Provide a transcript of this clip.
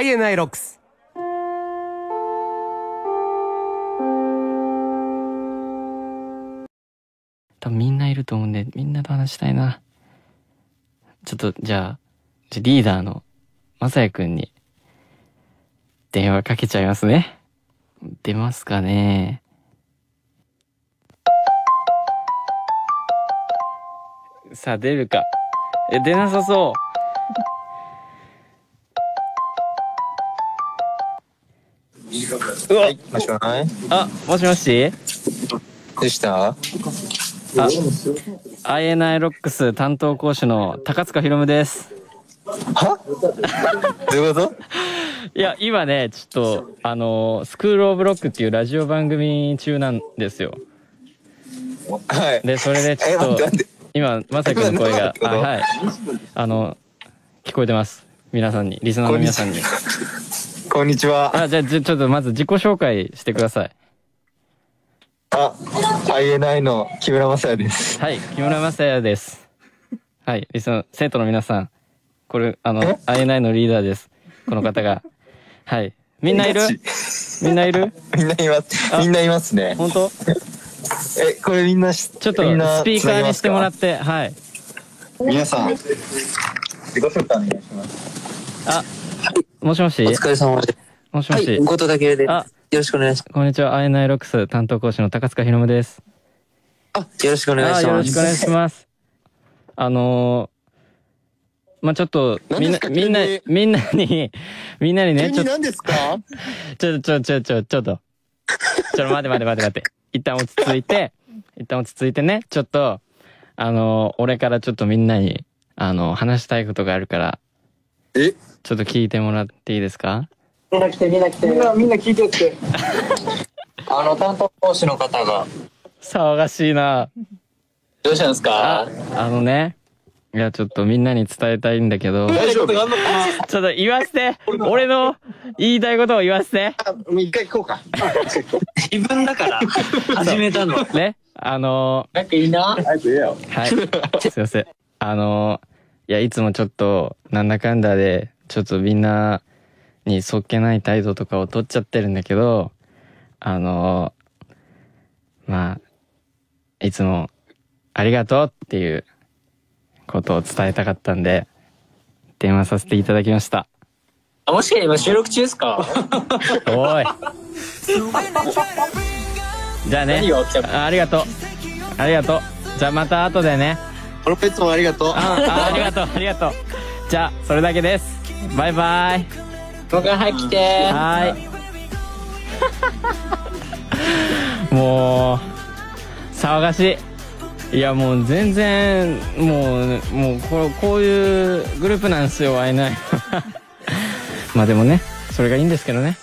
INI ロックス。多分みんないると思うんで、みんなと話したいな。ちょっとじゃあリーダーのまさやくんに電話かけちゃいますね。出ますかね。さあ出るか。出なさそう。うわ、もしもし。あ、もしもし。でした。あ、INI ロックス担当講師の高塚ひろむです。は？どういうこと？いや、今ね、ちょっとスクールオブロックっていうラジオ番組中なんですよ。はい。で、それでちょっと今まさくんの声が、はい、聞こえてます。皆さんに、リスナーの皆さんに。こんにちは。あ、じゃあちょっとまず自己紹介してください。あ、INI の木村雅也です。はい、木村雅也です。はい、生徒の皆さん、これINI のリーダーです。この方が、はい、みんないる？みんないる？みんないます。みんないますね。本当？え、これみんなちょっとスピーカーにしてもらって、はい。皆さん、自己紹介お願いします。あ。もしもし。お疲れ様です。もしもし。はい、後藤だけです。よろしくお願いします。こんにちは、INI ロックス担当講師の高塚ひろむです。あ、よろしくお願いします。よろしくお願いします。まあ、ちょっとみんなにね、ちょっと何ですか？ちょっと待って。一旦落ち着いてね、ちょっと俺からちょっとみんなに話したいことがあるから。え？ちょっと聞いてもらっていいですか？みんな来て。みんな聞いてって。担当講師の方が。騒がしいな。どうしたんですか？ね。いや、ちょっとみんなに伝えたいんだけど。大丈夫？ちょっと言わせて。俺の言いたいことを言わせて。一回聞こうか。自分だから、始めたの。ね。なんかいいな。早く言えよ。はい。すいません。いや、いつもちょっと、なんだかんだで、ちょっとみんなにそっけない態度とかを取っちゃってるんだけど、まあ、いつもありがとうっていうことを伝えたかったんで、電話させていただきました。あ、もしかして今収録中ですか？おい。じゃあね。ありがとう。ありがとう。じゃあまた後でね。プロペットもありがとう。ありがとう。じゃあ、それだけです。バイバイ。僕が早く来て。はい。もう、騒がしい。いや、もう全然、もうこういうグループなんですよ、INI。まあでもね、それがいいんですけどね。